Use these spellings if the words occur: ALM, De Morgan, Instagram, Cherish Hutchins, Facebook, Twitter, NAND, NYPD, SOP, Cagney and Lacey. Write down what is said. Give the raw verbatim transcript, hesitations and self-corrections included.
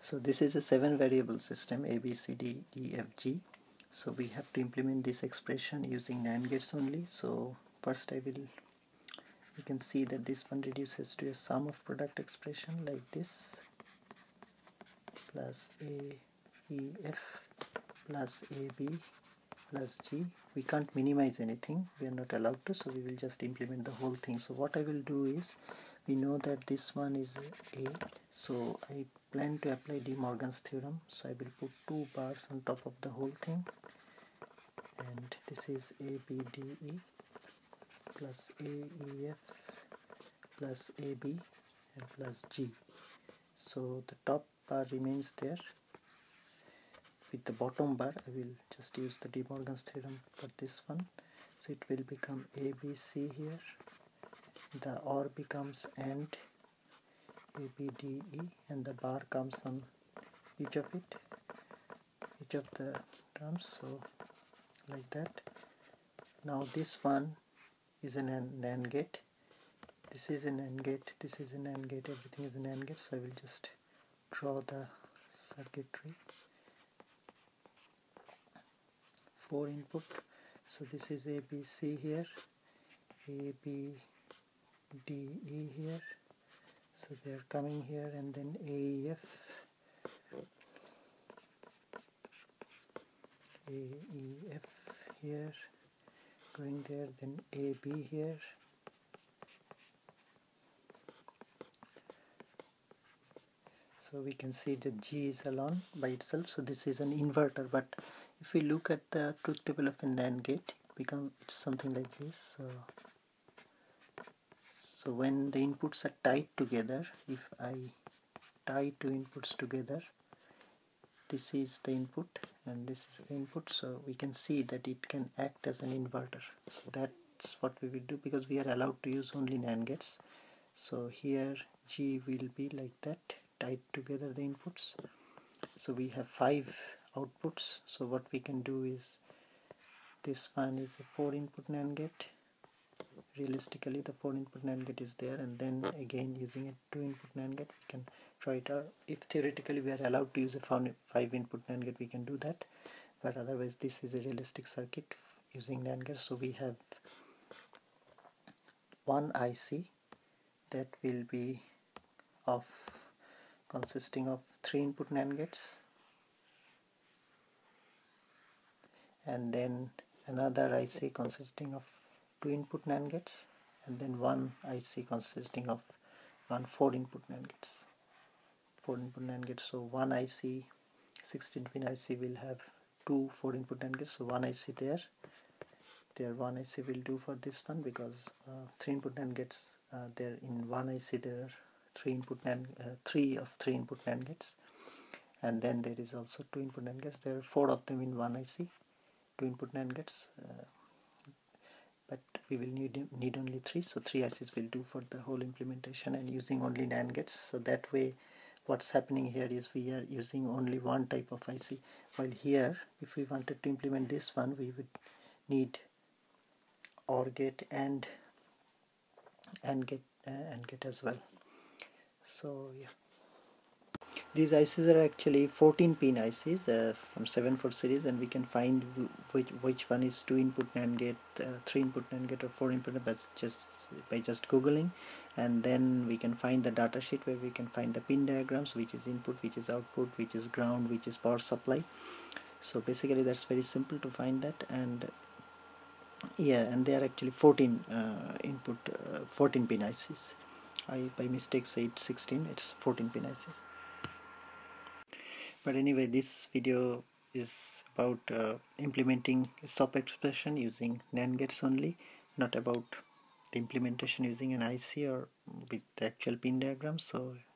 So this is a seven variable system, A, B, C, D, E, F, G. So we have to implement this expression using NAND gates only. So first I will, you can see that this one reduces to a sum of product expression like this, plus A, E, F, plus A, B, plus G. We can't minimize anything, we are not allowed to, so we will just implement the whole thing. So what I will do is, we know that this one is A, so I plan to apply De Morgan's theorem, so I will put two bars on top of the whole thing, and this is A, B, D, E, plus A, E, F, plus A, B, and plus G. So the top bar remains there. With the bottom bar, I will just use the De Morgan's theorem for this one. So it will become A, B, C here. The OR becomes AND, A, B, D, E, and the bar comes on each of it, each of the terms, so like that. Now this one is an NAND gate, this is an NAND gate, this is an NAND gate, everything is an NAND gate, so I will just draw the circuitry. Four input, so this is A, B, C here, A, B, D, E here, so they are coming here, and then A, E, F, A, E, F here, going there, then A, B here, so we can see that G is alone by itself, so this is an inverter. But if we look at the truth table of a NAND gate, it becomes something like this. So So when the inputs are tied together, if I tie two inputs together, this is the input and this is the input, so we can see that it can act as an inverter. So that's what we will do, because we are allowed to use only NAND gates. So here G will be like that, tied together the inputs. So we have five outputs, so what we can do is, this one is a four input NAND gate. Realistically the four input NAND gate is there, and then again using a two input NAND gate we can try it out. If theoretically we are allowed to use a five input NAND gate, we can do that, but otherwise this is a realistic circuit using NAND gate. So we have one I C that will be of consisting of three input NAND gates, and then another I C consisting of two input NAND gates, and then one I C consisting of one four input NAND gates. Four input NAND gates. So one I C, sixteen pin I C will have two four input NAND gates. So one I C there. There one I C will do for this one, because uh, three input NAND gates. Uh, there in one I C there are three input NAND, uh, three of three input NAND gates, and then there is also two input NAND gates. There are four of them in one I C, two input NAND gates. Uh, But we will need need only three, so three I Cs will do for the whole implementation and using only NAND gates. So that way, what's happening here is we are using only one type of I C. While here, if we wanted to implement this one, we would need OR gate and and gate uh, and gate as well. So yeah, these I Cs are actually fourteen pin I Cs uh, from seven four series, and we can find which which one is two input NAND gate, uh, three input NAND gate, or four input NAND, but just by just googling, and then we can find the data sheet where we can find the pin diagrams, which is input, which is output, which is ground, which is power supply. So basically that's very simple to find that. And yeah, and they are actually fourteen uh, input uh, fourteen pin I Cs. I by mistake said sixteen, it's fourteen pin I Cs. But anyway, this video is about uh, implementing SOP expression using NAND gates only, not about the implementation using an I C or with the actual pin diagram. So